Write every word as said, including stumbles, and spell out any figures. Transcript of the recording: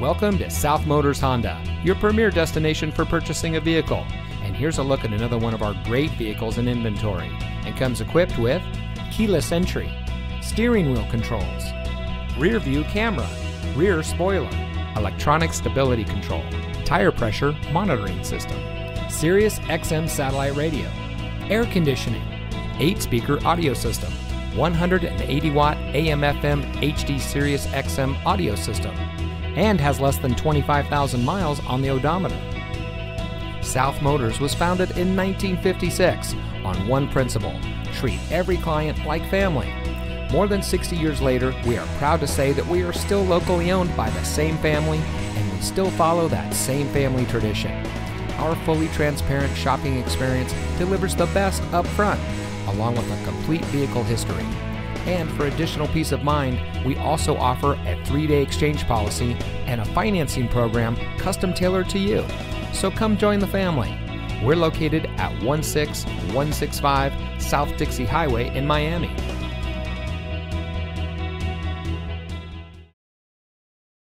Welcome to South Motors Honda, your premier destination for purchasing a vehicle. And here's a look at another one of our great vehicles in inventory, and comes equipped with keyless entry, steering wheel controls, rear view camera, rear spoiler, electronic stability control, tire pressure monitoring system, Sirius X M satellite radio, air conditioning, eight speaker audio system, one hundred eighty watt A M F M H D Sirius X M audio system, and has less than twenty-five thousand miles on the odometer. South Motors was founded in nineteen fifty-six on one principle: treat every client like family. More than sixty years later, we are proud to say that we are still locally owned by the same family, and we still follow that same family tradition. Our fully transparent shopping experience delivers the best up front, along with a complete vehicle history. And for additional peace of mind, we also offer a three day exchange policy and a financing program custom tailored to you. So come join the family. We're located at one six one six five South Dixie Highway in Miami.